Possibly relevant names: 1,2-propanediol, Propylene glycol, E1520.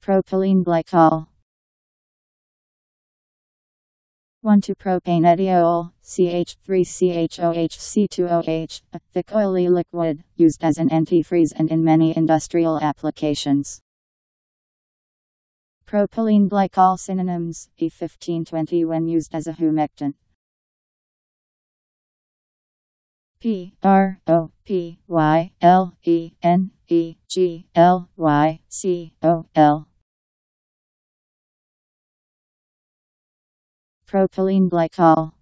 Propylene glycol. 1,2-propanediol, CH3CHOHC2OH, a thick oily liquid, used as an antifreeze and in many industrial applications. Propylene glycol synonyms, E1520 when used as a humectant. PROPYLENEGLYCOL. Propylene glycol.